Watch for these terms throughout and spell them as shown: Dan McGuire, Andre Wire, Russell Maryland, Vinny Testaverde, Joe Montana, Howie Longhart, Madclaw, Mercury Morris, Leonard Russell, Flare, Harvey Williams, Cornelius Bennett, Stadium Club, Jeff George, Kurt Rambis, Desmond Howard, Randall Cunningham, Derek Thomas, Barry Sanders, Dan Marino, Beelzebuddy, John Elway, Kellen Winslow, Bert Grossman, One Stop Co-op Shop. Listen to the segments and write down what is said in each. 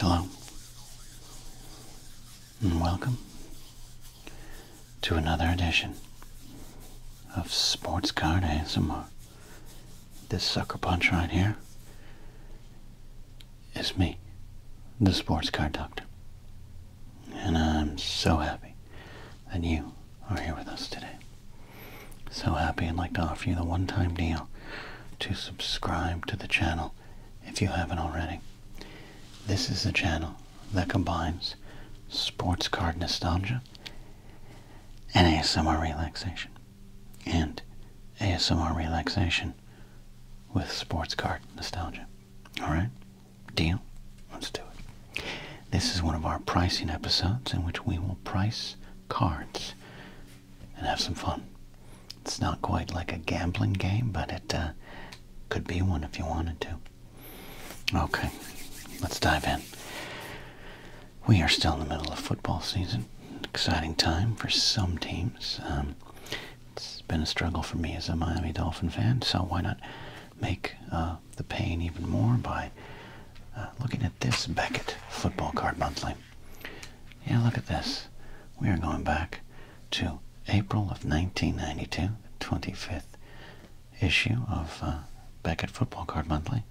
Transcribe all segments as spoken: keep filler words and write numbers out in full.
Hello and welcome to another edition of Sports Card A S M R. This sucker punch right here is me, the Sports Card Doctor, and I'm so happy that you are here with us today. So happy I'd like to offer you the one-time deal to subscribe to the channel if you haven't already. This is a channel that combines sports card nostalgia and A S M R relaxation, and A S M R relaxation with sports card nostalgia. Alright? Deal? Let's do it. This is one of our pricing episodes in which we will price cards and have some fun. It's not quite like a gambling game, but it uh, could be one if you wanted to. Okay. Let's dive in. We are still in the middle of football season. Exciting time for some teams. Um, it's been a struggle for me as a Miami Dolphin fan, so why not make uh, the pain even more by uh, looking at this Beckett Football Card Monthly. Yeah, look at this. We are going back to April of nineteen ninety-two, the twenty-fifth issue of uh, Beckett Football Card Monthly.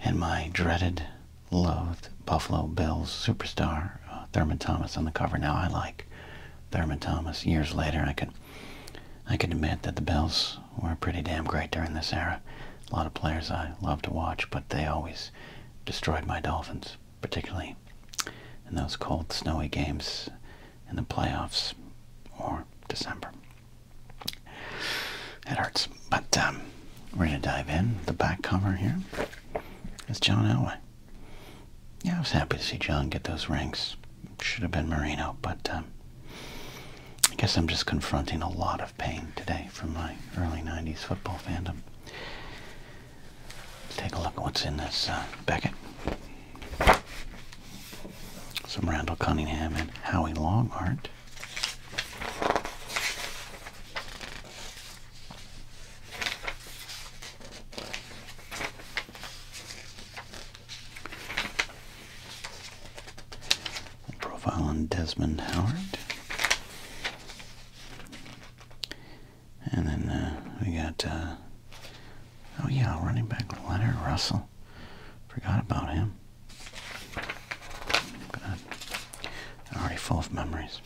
And my dreaded, loathed Buffalo Bills superstar, uh, Thurman Thomas, on the cover. Now, I like Thurman Thomas. Years later, I can, I can admit that the Bills were pretty damn great during this era. A lot of players I love to watch, but they always destroyed my Dolphins, particularly in those cold, snowy games in the playoffs or December. It hurts. But um, we're going to dive in. The back cover here. It's John Elway. Yeah, I was happy to see John get those rings. Should have been Marino, but um, I guess I'm just confronting a lot of pain today from my early nineties football fandom. Let's take a look at what's in this uh, Beckett. Some Randall Cunningham and Howie Longhart. Desmond Howard. And then uh, we got, uh, oh yeah, running back Leonard Russell. Forgot about him. God, already full of memories.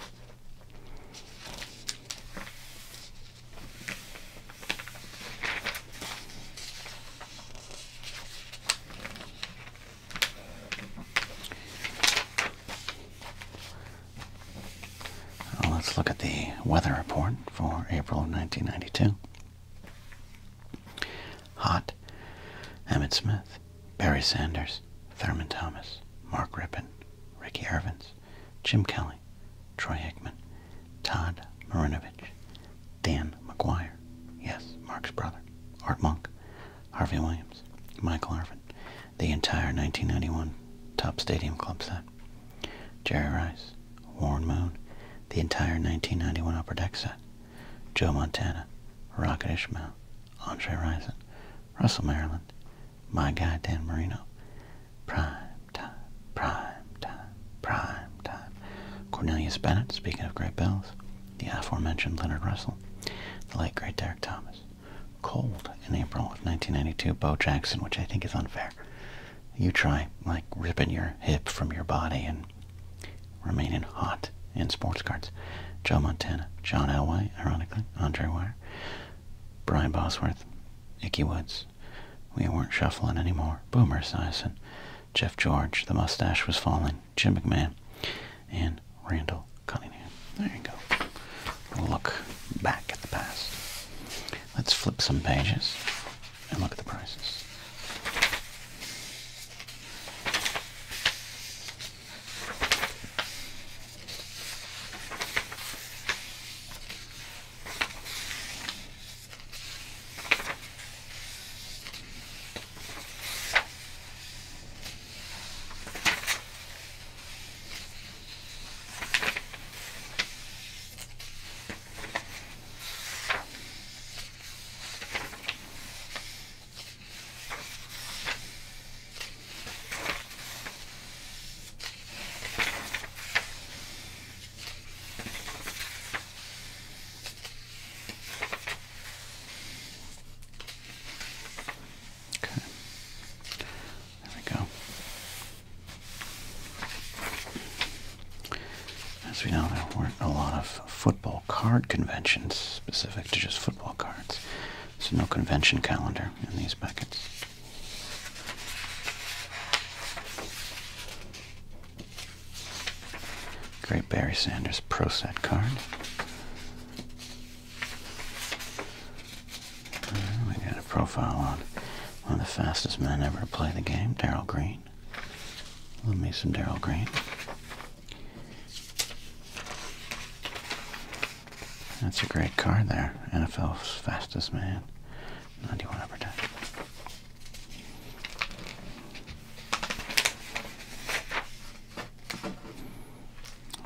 Let's look at the weather report for April of nineteen ninety-two. Hot. Emmitt Smith, Barry Sanders, Thurman Thomas, Mark Rippon, Ricky Irvins, Jim Kelly, Troy Aikman, Todd Marinovich, Dan McGuire, yes, Mark's brother, Art Monk, Harvey Williams, Michael Irvin, the entire nineteen ninety-one Tops Stadium Club set, Jerry Rice, Warren Moon, the entire nineteen ninety-one Upper Deck set, Joe Montana, Rocket Ishmael, Andre Rison, Russell Maryland, my guy Dan Marino, prime time, prime time, prime time, Cornelius Bennett, speaking of great Bills, the aforementioned Leonard Russell, the late great Derek Thomas. Cold in April of nineteen ninety-two, Bo Jackson, which I think is unfair. You try, like, ripping your hip from your body and remaining hot in sports cards. Joe Montana, John Elway, ironically, Andre Wire, Brian Bosworth, Icky Woods, We Weren't Shuffling Anymore, Boomer Esiason, Jeff George, the mustache was falling, Jim McMahon, and Randall Cunningham. There you go. We'll look back at the past. Let's flip some pages and look at the prices. as we know, there weren't a lot of football card conventions specific to just football cards. So no convention calendar in these Becketts. Great Barry Sanders Pro Set card. We got a profile on one of the fastest men ever to play the game, Darryl Green. Love me some Darryl Green. That's a great card there. N F L's fastest man. ninety-one Upper Deck.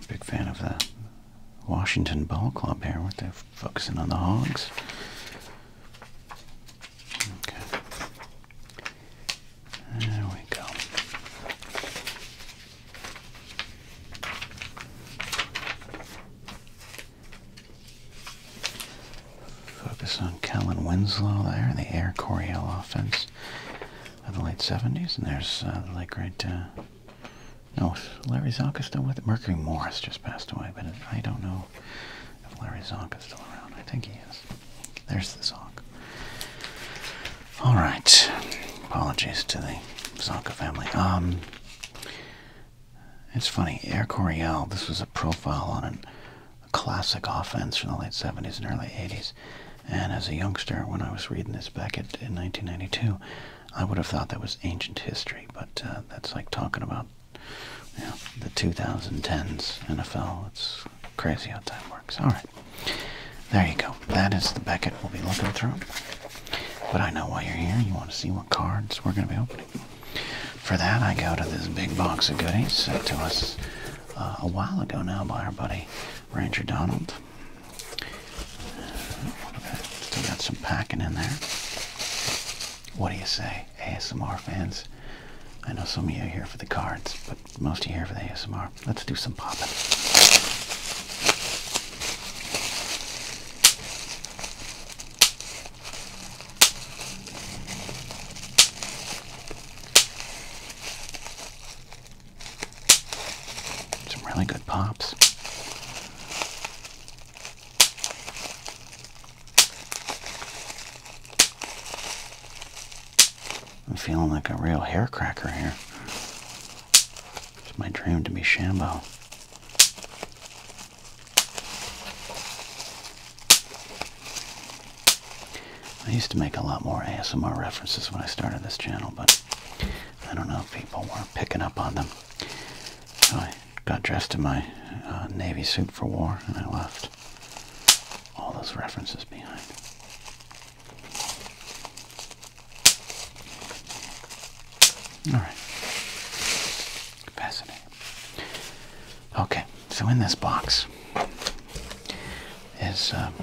Big fan of the Washington Ball Club here, where they're focusing on the Hogs. Okay. There we go. Focus on Kellen Winslow there, the Air Coryell offense of the late seventies. And there's uh, the late great... Uh, No, Larry Zonka's still with it. Mercury Morris just passed away, but I don't know if Larry Zonka's still around. I think he is. There's the Zonk. All right. Apologies to the Zonka family. Um, it's funny. Air Coryell, this was a profile on an, a classic offense from the late seventies and early eighties. And as a youngster, when I was reading this back at, in nineteen ninety-two, I would have thought that was ancient history, but uh, that's like talking about yeah, the two thousand tens N F L. It's crazy how time works. All right. There you go. That is the Beckett we'll be looking through. But I know while you're here, you want to see what cards we're going to be opening. For that, I go to this big box of goodies sent to us uh, a while ago now by our buddy Ranger Donald. Uh, still got some packing in there. What do you say, A S M R fans? I know some of you are here for the cards, but most of you are here for the A S M R. Let's do some popping. Some really good pops. Feeling like a real hair cracker here. It's my dream to be Shambo. I used to make a lot more A S M R references when I started this channel, but I don't know if people were picking up on them. So I got dressed in my uh, Navy suit for war, and I left all those references behind. All right. Fascinating. Okay, so in this box is, um,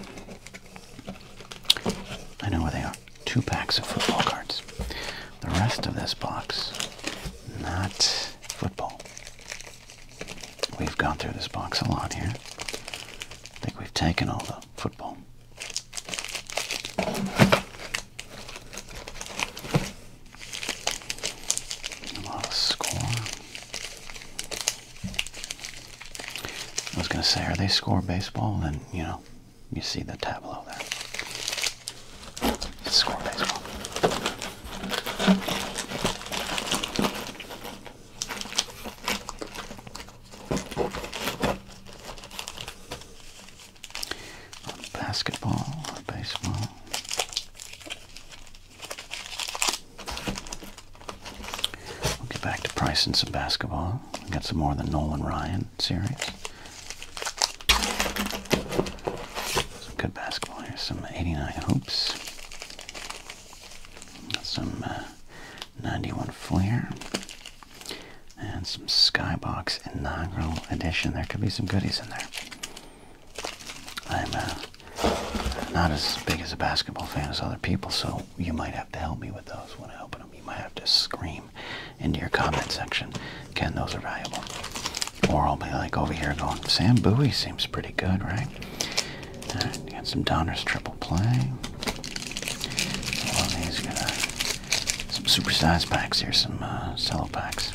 I know where they are, two packs of football cards. The rest of this box, not football. We've gone through this box a lot here. I think we've taken all the football. Say, are they Score baseball? Then, you know, you see the tableau there. It's Score baseball. Basketball or baseball. We'll get back to pricing some basketball. We got some more of the Nolan Ryan series. Good basketball here. Some eighty-nine Hoops. Some uh, ninety-one Flare. And some Skybox Inaugural Edition. There could be some goodies in there. I'm uh, not as big as a basketball fan as other people, so you might have to help me with those when I open them. You might have to scream into your comment section, Ken, those are valuable. Or I'll be like over here going, Sam Bowie seems pretty good, right? Alright, you got some Donner's Triple Play. All of these, you got uh, some supersized packs here, some uh, cello packs.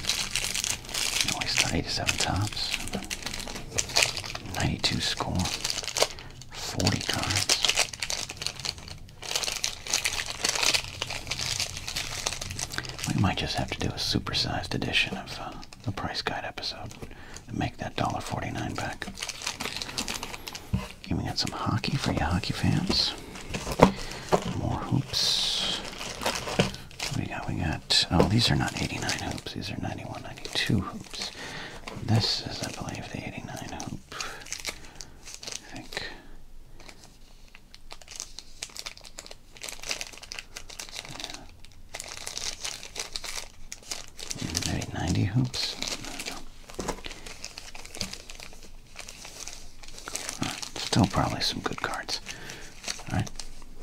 Always got eighty-seven Tops. ninety-two score, forty cards. We might just have to do a supersized edition of uh, the price guide episode and make that one forty-nine back. And we got some hockey for you hockey fans. More hoops. What do we got? We got, oh, these are not eighty-nine hoops. These are ninety-one, ninety-two hoops. This is, I believe, the eighty-nine hoop. I think. Yeah. Maybe ninety hoops. No, no. Right. Still probably some good cards. All right.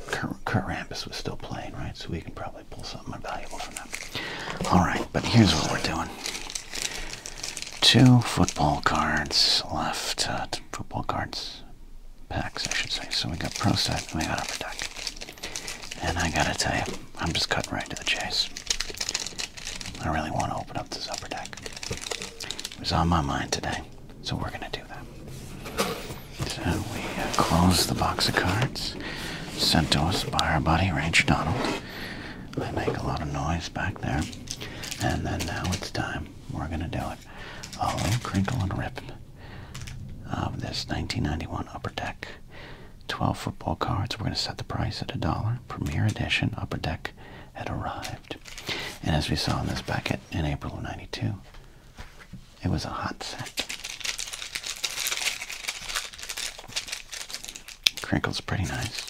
Kurt, Kurt Rambis was still playing, right? So we can probably pull something valuable from that. All right, but here's what we're doing. Two football cards left, uh, two football cards packs, I should say. So we got Pro Set and we got Upper Deck. And I gotta tell you, I'm just cutting right to the chase. I really want to open up this Upper Deck. It was on my mind today, so we're gonna do that. So we uh, close the box of cards sent to us by our buddy Ranger Donald. I make a lot of noise back there. And then now it's time. We're gonna do it. A little crinkle and rip of this nineteen ninety-one Upper Deck. twelve football cards. We're going to set the price at a dollar. Premier edition Upper Deck had arrived. And as we saw in this Beckett in April of ninety-two, it was a hot set. Crinkle's pretty nice.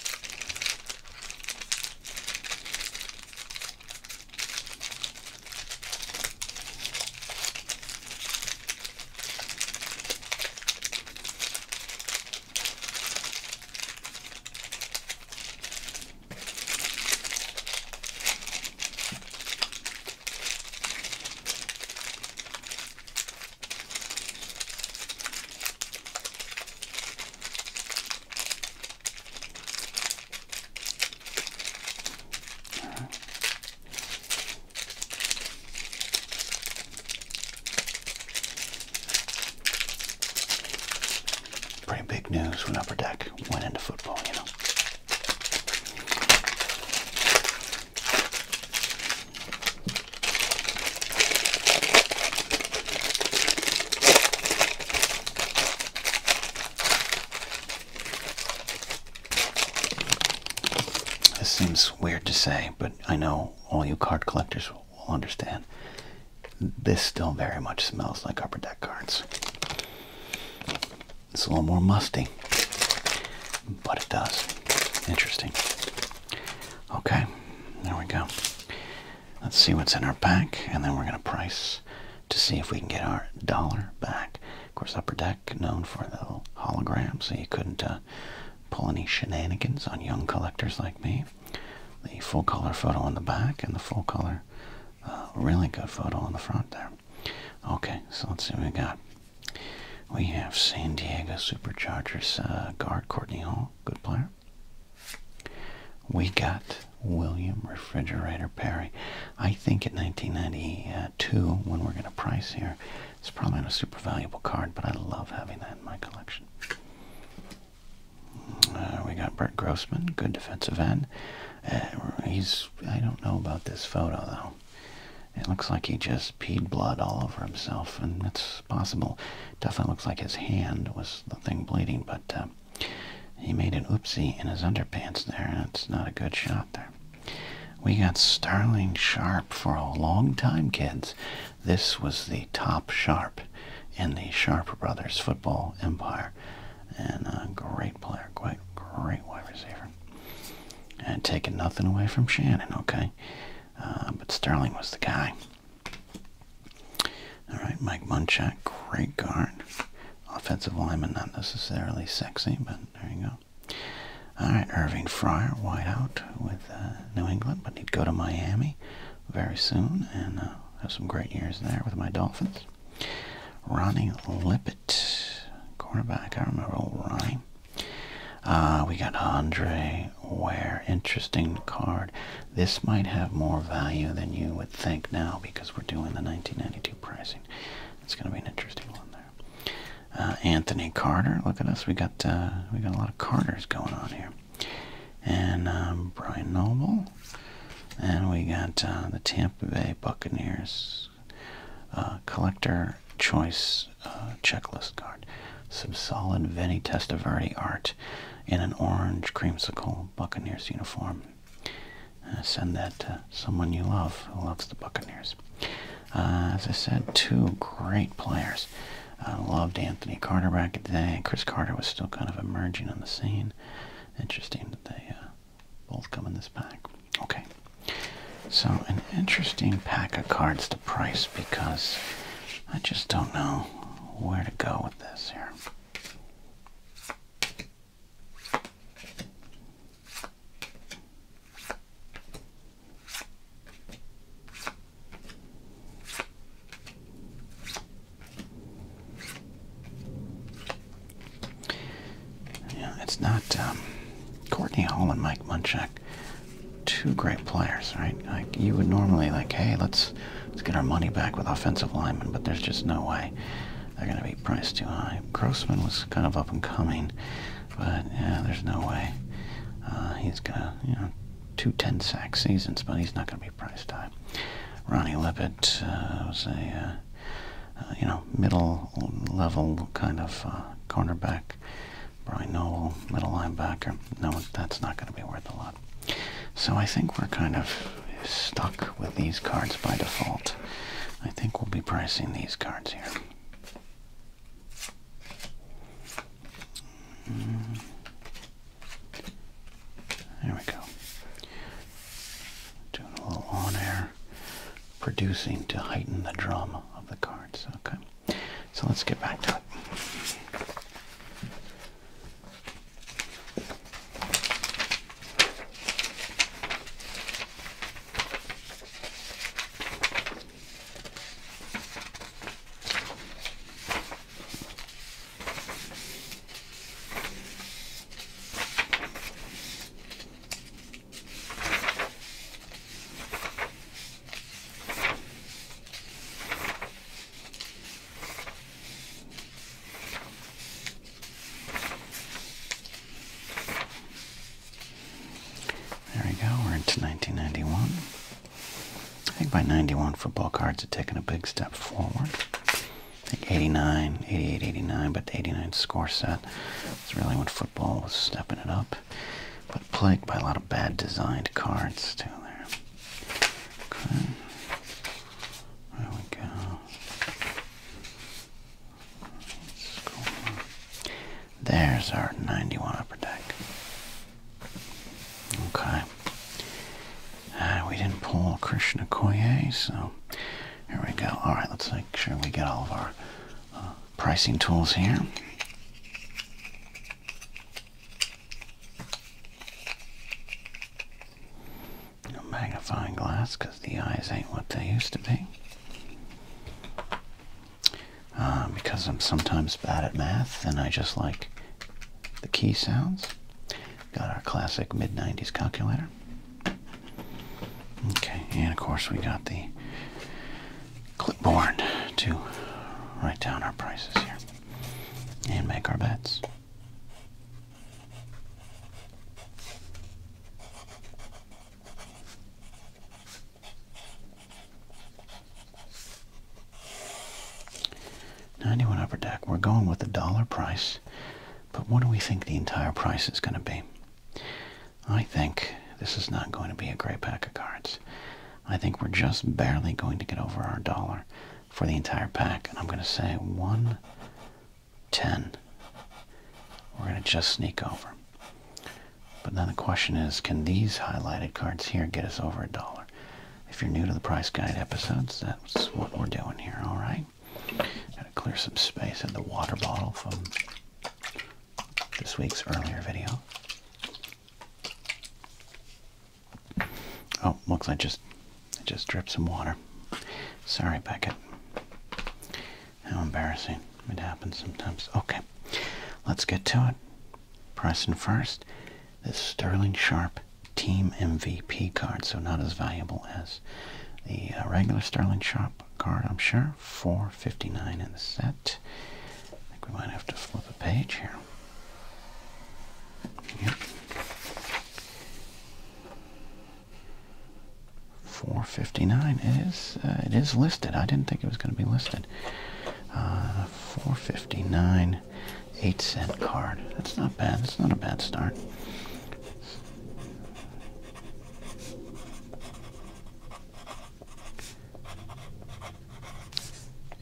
Big news when Upper Deck went into football, you know. This seems weird to say, but I know all you card collectors will understand. This still very much smells like Upper Deck cards. It's a little more musty, but it does. Interesting. Okay, there we go. Let's see what's in our pack, and then we're going to price to see if we can get our dollar back. Of course, Upper Deck, known for the little hologram, so you couldn't uh, pull any shenanigans on young collectors like me. The full-color photo on the back, and the full-color, uh, really good photo on the front there. Okay, so let's see what we got. We have San Diego Superchargers uh, guard Courtney Hall, good player. We got William Refrigerator Perry. I think in nineteen ninety-two, when we're going to price here, it's probably not a super valuable card, but I love having that in my collection. Uh, we got Bert Grossman, good defensive end. Uh, he's, I don't know about this photo, though. It looks like he just peed blood all over himself, and it's possible. Definitely looks like his hand was the thing bleeding, but uh, he made an oopsie in his underpants there, and it's not a good shot there. We got Sterling Sharp for a long time, kids. This was the top Sharp in the Sharp Brothers football empire, and a great player, quite great wide receiver. And taking nothing away from Shannon, okay? Uh, but Sterling was the guy. All right, Mike Munchak, great guard. Offensive lineman, not necessarily sexy, but there you go. All right, Irving Fryer, wide out with uh, New England, but he'd go to Miami very soon and uh, have some great years there with my Dolphins. Ronnie Lippitt, cornerback. I remember old Ronnie. Uh, we got Andre Ware. Interesting card. This might have more value than you would think now because we're doing the nineteen ninety-two pricing. It's going to be an interesting one there. uh, Anthony Carter. Look at us, we got uh, we got a lot of Carters going on here. And um, Brian Noble, and we got uh, the Tampa Bay Buccaneers uh, collector choice uh, checklist card. Some solid Vinny Testaverde art in an orange creamsicle Buccaneers uniform. Uh, send that to someone you love who loves the Buccaneers. Uh, as I said, two great players. Uh, loved Anthony Carter back in the day. Chris Carter was still kind of emerging on the scene. Interesting that they uh, both come in this pack. Okay, so an interesting pack of cards to price, because I just don't know where to go with this here. Not um, Courtney Hall and Mike Munchak, two great players, right? Like, you would normally like, hey, let's let's get our money back with offensive linemen, but there's just no way they're going to be priced too high. Grossman was kind of up and coming, but yeah, there's no way uh, he's gonna, you know, two ten sack seasons, but he's not going to be priced high. Ronnie Lippitt uh, was a uh, uh, you know, middle level kind of uh, cornerback. Brian Noel, middle linebacker. No, that's not going to be worth a lot. So I think we're kind of stuck with these cards by default. I think we'll be pricing these cards here. Mm. There we go. Doing a little on-air producing to heighten the drama of the cards. Okay. So let's get back to it. Football cards have taken a big step forward. I think eighty-nine, eighty-eight, eighty-nine, but the eighty-nine score set is really when football was stepping it up. But plagued by a lot of bad designed cards too there. Okay. There we go. Let's go on. There's our ninety-one Upper Deck. Okay. Uh, we didn't pull Christian Okoye, so here we go. All right, let's make sure we get all of our uh, pricing tools here. No magnifying glass, because the eyes ain't what they used to be. Uh, because I'm sometimes bad at math, and I just like the key sounds. Got our classic mid nineties calculator. Okay, and of course we got the clipboard to write down our prices here and make our bets. ninety-one Upper Deck, we're going with a dollar price, but what do we think the entire price is going to be? I think this is not going to be a great pack of cards. I think we're just barely going to get over our dollar for the entire pack, and I'm going to say one ten. We're going to just sneak over. But then the question is, can these highlighted cards here get us over a dollar? If you're new to the price guide episodes, that's what we're doing here, all right? Got to clear some space in the water bottle from this week's earlier video. Oh, looks like I just, I just dripped some water. Sorry, Beckett. How embarrassing. It happens sometimes. Okay, let's get to it. Pricing first. This Sterling Sharp Team M V P card, so not as valuable as the uh, regular Sterling Sharp card, I'm sure. four fifty-nine in the set. I think we might have to flip a page here. Yep. four fifty-nine. It is. Uh, it is listed. I didn't think it was going to be listed. Uh, four fifty-nine, eight cent card. That's not bad. That's not a bad start.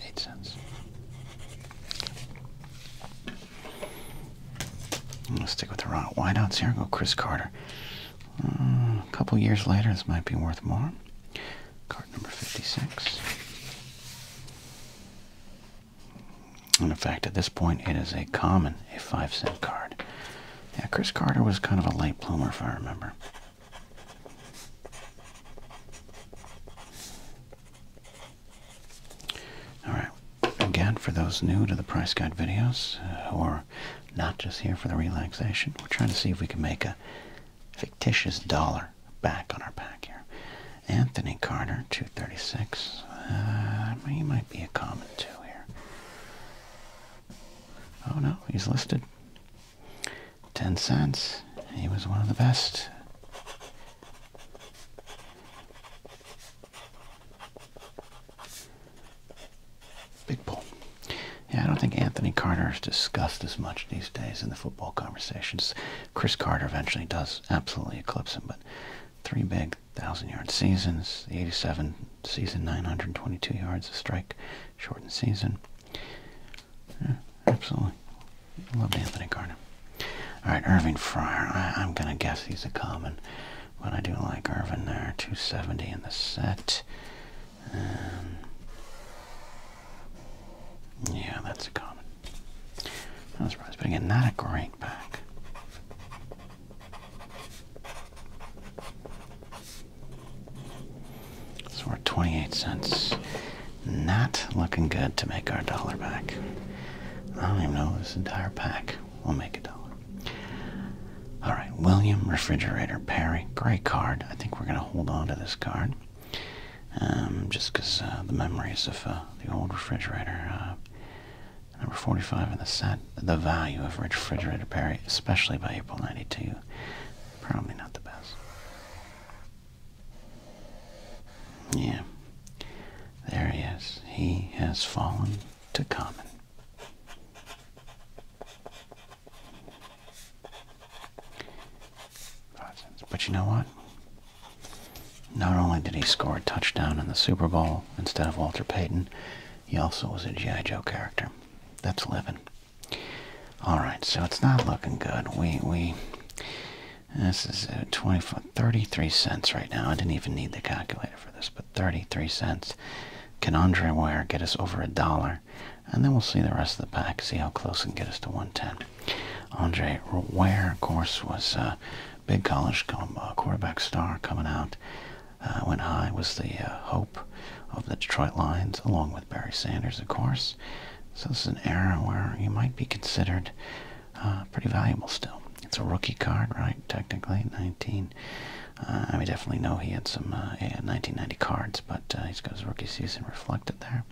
eight cents. I'm gonna stick with the raw wideouts here. Go Chris Carter. Uh, a couple years later, this might be worth more. Card number fifty-six. And in fact, at this point, it is a common, a five-cent card. Yeah, Chris Carter was kind of a late bloomer, if I remember. All right. Again, for those new to the price guide videos, uh, who are not just here for the relaxation, we're trying to see if we can make a fictitious dollar back on our pack here. Anthony Carter, two thirty-six. Uh, he might be a common too here. Oh no, he's listed. ten cents. He was one of the best. Big pull. Yeah, I don't think Anthony Carter is discussed as much these days in the football conversations. Chris Carter eventually does absolutely eclipse him, but three big thousand-yard seasons, the eighty-seven season, nine hundred twenty-two yards, a strike, shortened season. Yeah, absolutely. Loved Anthony Carter. All right, Irving Fryer. I, I'm going to guess he's a common, but I do like Irvin there. two seventy in the set. Um, yeah, that's a common. Not surprised, but again, not a great pack. So we're twenty-eight cents. Not looking good to make our dollar back. I don't even know this entire pack will make a dollar. All right, William Refrigerator Perry. Great card. I think we're going to hold on to this card. Um, just because uh, the memories of uh, the old refrigerator. Uh, number forty-five in the set. The value of Refrigerator Perry, especially by April ninety-two. Probably not the best. Yeah. There he is. He has fallen to common. Five cents. But you know what? Not only did he score a touchdown in the Super Bowl instead of Walter Payton, he also was a G I. Joe character. That's living. All right, so it's not looking good. We, we, this is twenty-four, thirty-three cents right now. I didn't even need the calculator for this, but thirty-three cents. Can Andre Ware get us over a dollar? And then we'll see the rest of the pack, see how close it can get us to one ten. Andre Ware, of course, was a big college quarterback star coming out. Uh, went high, was the uh, hope of the Detroit Lions, along with Barry Sanders, of course. So this is an era where you might be considered uh, pretty valuable still. It's a rookie card, right, technically, nineteen. Uh, I mean, definitely know he had some uh, yeah, nineteen ninety cards, but uh, he's got his rookie season reflected there.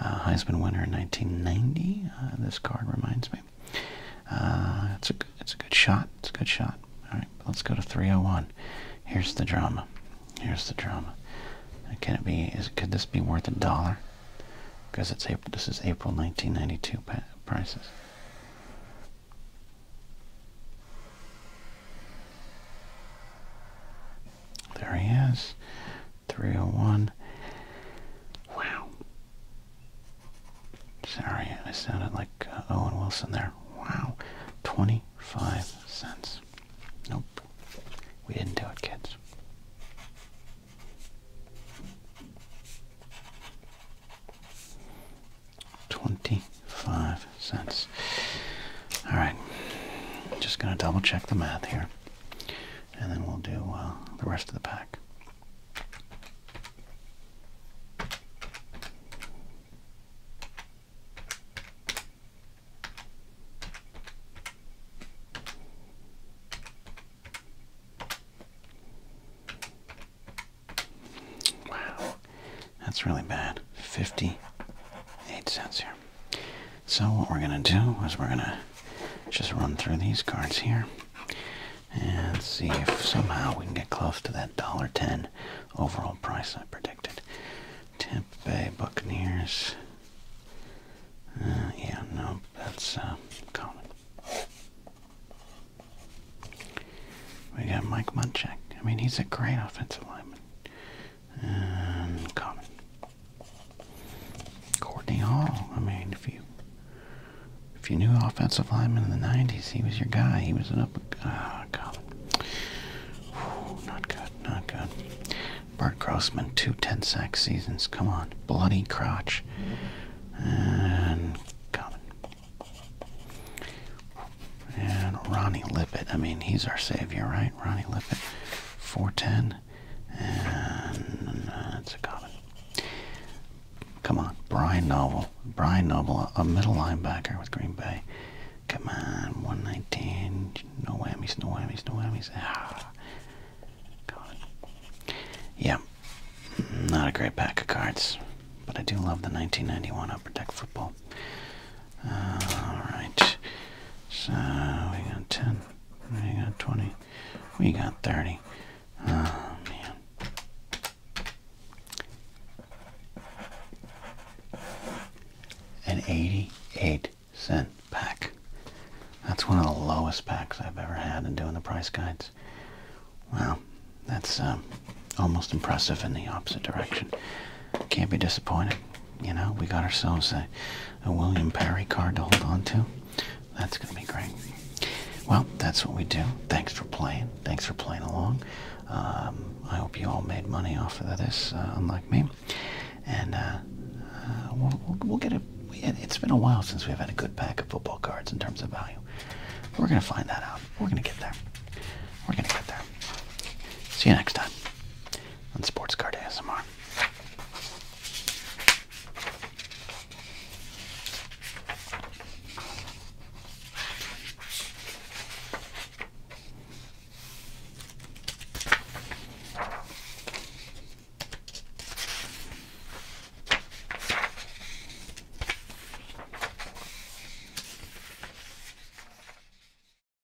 Uh, Heisman winner in nineteen ninety, uh, this card reminds me. Uh, it's, a, it's a good shot, it's a good shot. All right, let's go to three oh one. Here's the drama. Here's the drama. Can it be? Is could this be worth a dollar? Because it's April. This is April nineteen ninety-two prices. There he is, three oh one. Wow. Sorry, I sounded like uh, Owen Wilson there. Wow, twenty-five cents. Nope, we didn't do it, kids. twenty-five cents. All right, just gonna double check the math here, and then we'll do uh, the rest of the pack. Wow, that's really bad. fifty-eight cents here. So what we're going to do is we're going to just run through these cards here and see if somehow we can get close to that one dollar ten overall price I predicted. Tampa Bay Buccaneers. Uh, yeah, no, that's uh, common. We got Mike Munchak. I mean, he's a great offensive lineman. Um, common. Courtney Hall. I mean, if you if you knew offensive linemen in the nineties, he was your guy. He was an up. Ah, uh, common. Whew, not good. Not good. Bart Grossman, two ten sack seasons. Come on, bloody crotch. And common. And Ronnie Lippitt. I mean, he's our savior, right? Ronnie Lippitt, four ten, and uh, it's a common. Come on, Brian Noble. Brian Noble, a middle linebacker with Green Bay. Come on, one nineteen. No whammies, no whammies, no whammies. Ah, common. Yeah, not a great pack of cards. But I do love the nineteen ninety-one Upper Deck football. Uh, Alright. So, we got ten. We got twenty. We got thirty. Oh, man. An eighty-eight cent pack. That's one of the lowest packs I've ever had in doing the price guides. Wow. That's um, almost impressive in the opposite direction. Can't be disappointed. You know, we got ourselves a, a William Perry card to hold on to. That's going to be great. Well, that's what we do. Thanks for playing. Thanks for playing along. Um, I hope you all made money off of this, uh, unlike me. And uh, uh, we'll, we'll, we'll get a... It's been a while since we've had a good pack of football cards in terms of value. We're going to find that out. We're going to get there. We're going to get there. See you next time.